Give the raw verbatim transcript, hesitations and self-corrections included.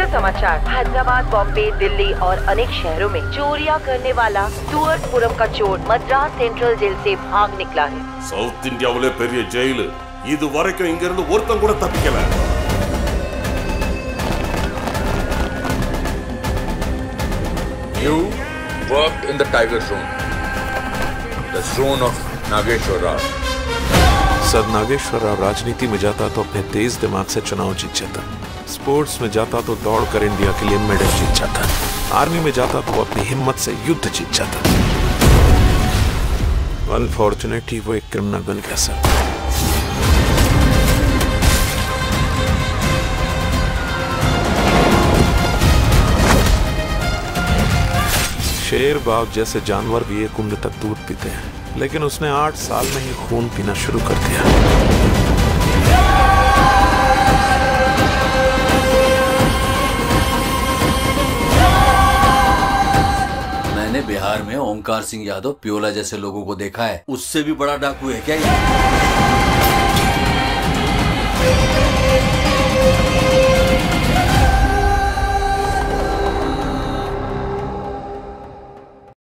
मुख्य समाचार। हैदराबाद, बॉम्बे, दिल्ली और अनेक शहरों में चोरियां करने वाला स्टुअर्ट पुरम का चोर मद्रास सेंट्रल जेल से भाग निकला है। साउथ इंडिया वाले पेरिय जेल इदुवरैक्कुम इंग इरुंदु ओरुत्तन कूड तप्पिक्कला। You worked in the Tiger Zone, the zone of Nageswara Rao. Sir Nageswara Rao राजनीति में जाता तो अपने तेज दिमाग से चुनाव जीत जाता, स्पोर्ट्स में जाता तो दौड़ कर इंडिया के लिए मेडल जीत जाता, आर्मी में जाता तो अपनी हिम्मत से युद्ध जीत जाता। अनफॉर्चुनेटली वो एक क्रिमिनल बन गया सर। शेर बाघ जैसे जानवर भी एक उम्र तक दूध पीते हैं, लेकिन उसने आठ साल में ही खून पीना शुरू कर दिया। मैंने बिहार में ओंकार सिंह यादव प्योला जैसे लोगों को देखा है, उससे भी बड़ा डाकू है क्या ये?